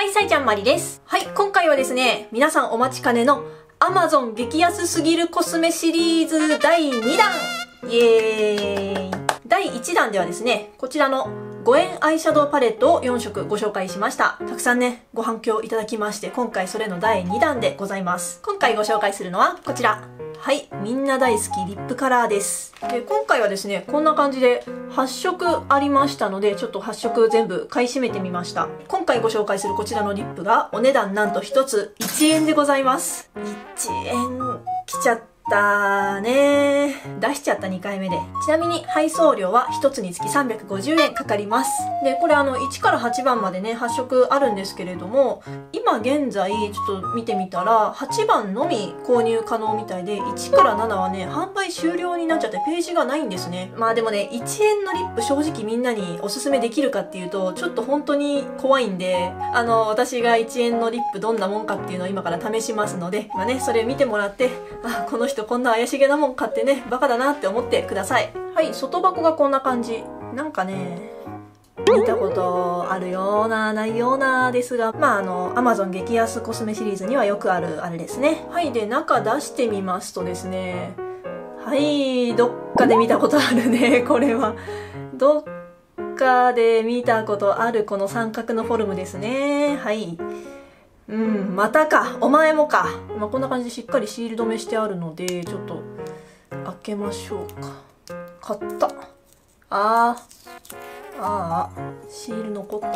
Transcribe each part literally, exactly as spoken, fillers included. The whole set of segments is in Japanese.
はい、さいちゃんまりです。はい、今回はですね、皆さんお待ちかねの Amazon 激安すぎるコスメシリーズだいにだんイエーイだいいちだんではですね、こちらのごえんアイシャドウパレットをよんしょくご紹介しました。たくさんね、ご反響いただきまして、今回それのだいにだんでございます。今回ご紹介するのはこちら。はい、みんな大好きリップカラーです。で、今回はですね、こんな感じではっしょくありましたので、ちょっとはっしょく全部買い占めてみました。今回ご紹介するこちらのリップが、お値段なんとひとついちえんでございます。いちえんきちゃったーねー。出しちゃったにかいめで。ちなみに配送料はひとつにつきさんびゃくごじゅうえんかかります。で、これあのいちからはちばんまでね、はっしょくあるんですけれども、今現在ちょっと見てみたらはちばんのみ購入可能みたいで、いちからななはね販売終了になっちゃってページがないんですね。まあでもね、いちえんのリップ正直みんなにおすすめできるかっていうとちょっと本当に怖いんで、あの私がいちえんのリップどんなもんかっていうのを今から試しますので、まあね、それ見てもらって、あ、この人こんな怪しげなもん買ってね、バカだなって思ってください。はい、外箱がこんな感じ。なんかね、見たことあるようなないようなですが、まああの Amazon 激安コスメシリーズにはよくあるあれですね。はい、で中出してみますとですね、はい、どっかで見たことあるね、これはどっかで見たことあるこの三角のフォルムですね。はい、うん、またかお前もか、まあ、こんな感じでしっかりシール止めしてあるので、ちょっと開けましょうか。買った。あーああ、シール残ったわ。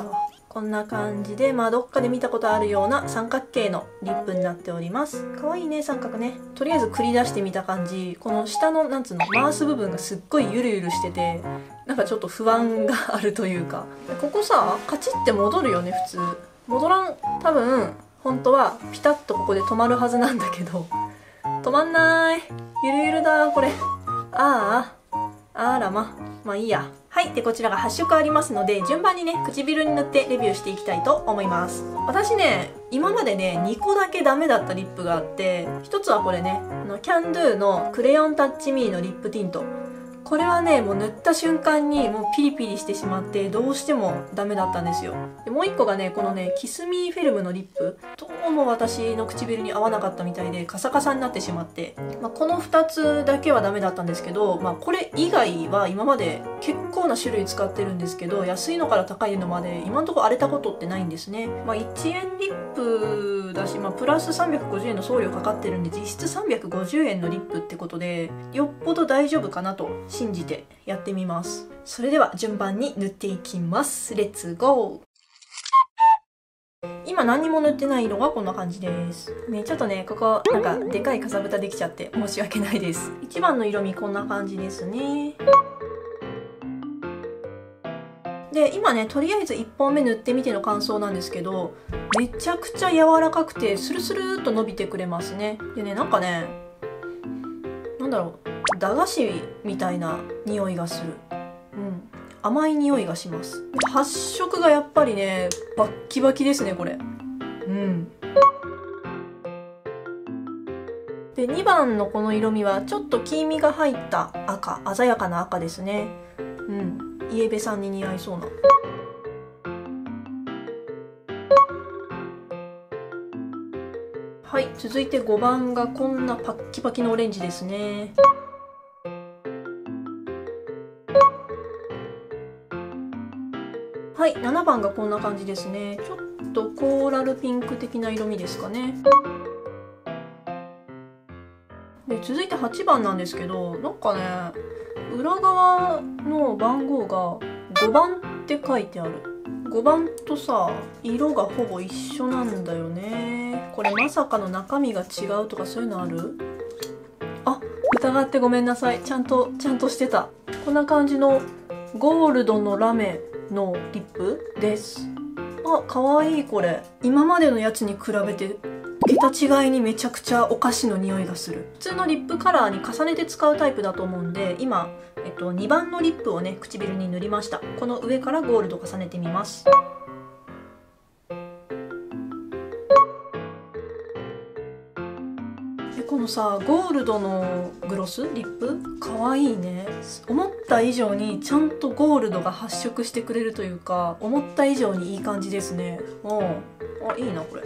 こんな感じで、まあどっかで見たことあるような三角形のリップになっております。かわいいね、三角ね。とりあえず繰り出してみた感じ、この下のなんつうの回す部分がすっごいゆるゆるしてて、なんかちょっと不安があるというか。ここさ、カチって戻るよね、普通戻らん。多分本当はピタッとここで止まるはずなんだけど、止まんない。ゆるゆるだこれ。ああ、あらま、まあいいや。はい。で、こちらがはっしょくありますので、順番にね、唇に塗ってレビューしていきたいと思います。私ね、今までね、にこだけダメだったリップがあって、ひとつはこれね、あの、キャンドゥのクレヨンタッチミーのリップティント。これはね、もう塗った瞬間にもうピリピリしてしまって、どうしてもダメだったんですよ。で、もういっこがね、このね、キスミーフィルムのリップ。どうも私の唇に合わなかったみたいで、カサカサになってしまって。まあ、このふたつだけはダメだったんですけど、まあ、これ以外は今まで結構な種類使ってるんですけど、安いのから高いのまで今のところ荒れたことってないんですね。まあ、いちえんリップだし、まあ、プラスさんびゃくごじゅうえんの送料かかってるんで、実質さんびゃくごじゅうえんのリップってことで、よっぽど大丈夫かなと信じてやってみます。それでは順番に塗っていきます。レッツゴー。今何にも塗ってない色がこんな感じです。ね、ちょっとね、ここなんかでかいかさぶたできちゃって申し訳ないです。いちばんの色味こんな感じですね。で、今ね、とりあえずいっぽんめ塗ってみての感想なんですけど、めちゃくちゃ柔らかくてスルスルーっと伸びてくれますね。でね、なんかね、なんだろう、駄菓子みたいな匂いがする。うん。甘い匂いがします。発色がやっぱりね、バッキバキですね、これ。うん。で、にばんのこの色味は、ちょっと黄身が入った赤、鮮やかな赤ですね。うん。イエベさんに似合いそうな。はい、続いてごばんがこんなパッキパキのオレンジですね。はい、ななばんがこんな感じですね。ちょっとコーラルピンク的な色味ですかね。で、続いてはちばんなんですけど、なんかね、裏側の番号がごばんって書いてある。ごばんとさ、色がほぼ一緒なんだよね。これまさかの中身が違うとかそういうのある？あ、疑ってごめんなさい。ちゃんと、ちゃんとしてた。こんな感じのゴールドのラメのリップです。あ、かわいいこれ。今までのやつに比べて桁違いにめちゃくちゃお菓子の匂いがする。普通のリップカラーに重ねて使うタイプだと思うんで、今、えっと、にばんのリップをね、唇に塗りました。この上からゴールド重ねてみます。このさゴールドのグロスリップかわいいね。思った以上にちゃんとゴールドが発色してくれるというか、思った以上にいい感じですね。おう、あ、いいなこれ。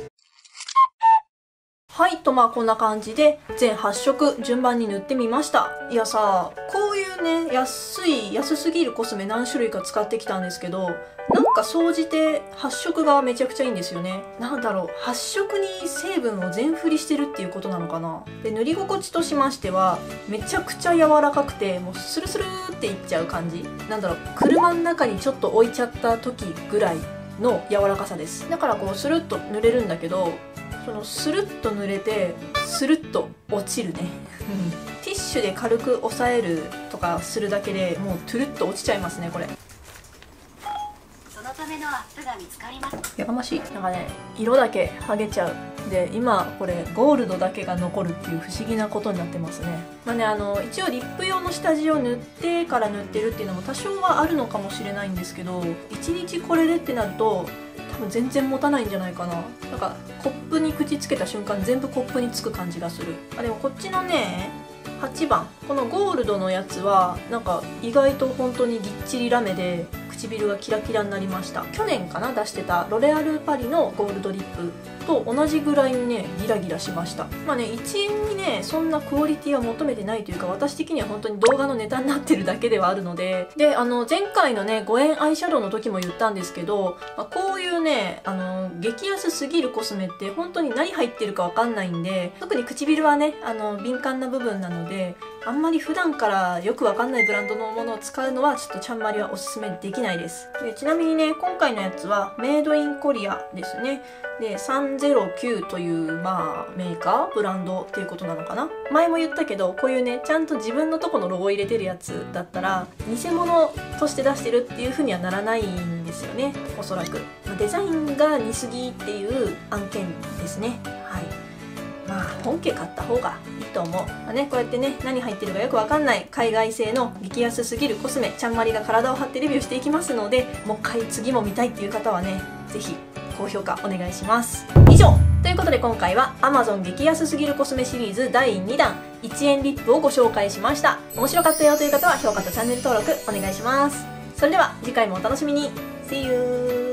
はいと、まあこんな感じで全はっしょく順番に塗ってみました。いやさ、こういうね安い安すぎるコスメ何種類か使ってきたんですけど、なんか総じて発色がめちゃくちゃいいんですよね。なんだろう、発色に成分を全振りしてるっていうことなのかな。で塗り心地としましてはめちゃくちゃ柔らかくて、もうスルスルっていっちゃう感じ。なんだろう、車の中にちょっと置いちゃった時ぐらいの柔らかさです。だからこうスルッと塗れるんだけど、そのスルッと濡れてスルッと落ちるねティッシュで軽く押さえるとかするだけでもうトゥルッと落ちちゃいますねこれ。そのためのアップが見つかります。やかましい。なんかね、色だけ剥げちゃう。で今これゴールドだけが残るっていう不思議なことになってますね。まあね、あの一応リップ用の下地を塗ってから塗ってるっていうのも多少はあるのかもしれないんですけど、いちにちこれでってなると全然持たないんじゃないかな。なんかコップに口つけた瞬間全部コップにつく感じがする。あ、でもこっちのねはちばん、このゴールドのやつはなんか意外と本当にぎっちりラメで唇がキラキラになりました。去年かな出してたロレアルパリのゴールドリップと同じぐらいにねギラギラしました。まあね、いちえんにねそんなクオリティは求めてないというか、私的には本当に動画のネタになってるだけではあるので。であの前回のねごえんアイシャドウの時も言ったんですけど、まあ、こういうねあの激安すぎるコスメって本当に何入ってるかわかんないんで、特に唇はねあの敏感な部分なので、あんまり普段からよくわかんないブランドのものを使うのはちょっとちゃんまりはおすすめできないです。でちなみにね今回のやつはメイドインコリアですね。でさんぜろきゅうという、まあ、メーカーブランドっていうことなのかな。前も言ったけど、こういうねちゃんと自分のとこのロゴ入れてるやつだったら偽物として出してるっていう風にはならないんですよね、おそらく。デザインが似すぎっていう案件ですね。はい、まあ本家買った方がいいと思う。まあね、こうやってね何入ってるかよくわかんない海外製の激安すぎるコスメ、ちゃんまりが体を張ってレビューしていきますので、もう一回次も見たいっていう方はね是非高評価お願いします。以上ということで、今回は アマゾン 激安すぎるコスメシリーズだいにだんいちえんリップをご紹介しました。面白かったよという方は評価とチャンネル登録お願いします。それでは次回もお楽しみに。 See you!